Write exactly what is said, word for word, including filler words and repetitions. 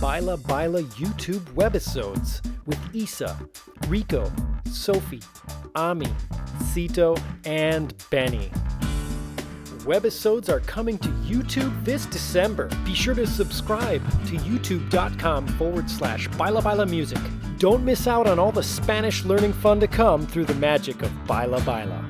Baila Baila YouTube webisodes with Isa, Rico, Sophie, Ami, Sito, and Benny. Webisodes are coming to YouTube this December. Be sure to subscribe to youtube.com forward slash Baila Baila Music. Don't miss out on all the Spanish learning fun to come through the magic of Baila Baila.